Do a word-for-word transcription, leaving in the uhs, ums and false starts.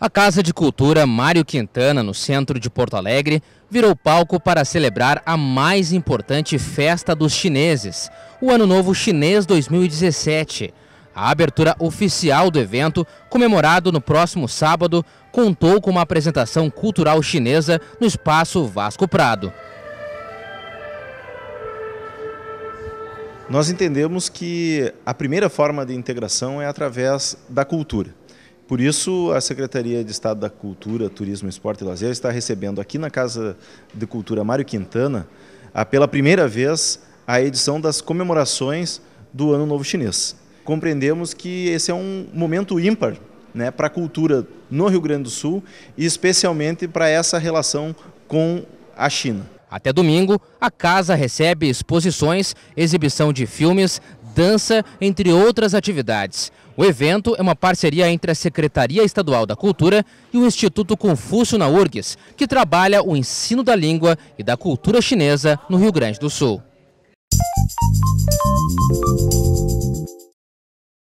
A Casa de Cultura Mário Quintana, no centro de Porto Alegre, virou palco para celebrar a mais importante festa dos chineses, o Ano Novo Chinês dois mil e dezessete. A abertura oficial do evento, comemorado no próximo sábado, contou com uma apresentação cultural chinesa no espaço Vasco Prado. Nós entendemos que a primeira forma de integração é através da cultura. Por isso, a Secretaria de Estado da Cultura, Turismo, Esporte e Lazer está recebendo aqui na Casa de Cultura Mário Quintana, pela primeira vez, a edição das comemorações do Ano Novo Chinês. Compreendemos que esse é um momento ímpar, né, para a cultura no Rio Grande do Sul e especialmente para essa relação com a China. Até domingo, a casa recebe exposições, exibição de filmes, dança, entre outras atividades. O evento é uma parceria entre a Secretaria Estadual da Cultura e o Instituto Confúcio na U F R G S, que trabalha o ensino da língua e da cultura chinesa no Rio Grande do Sul.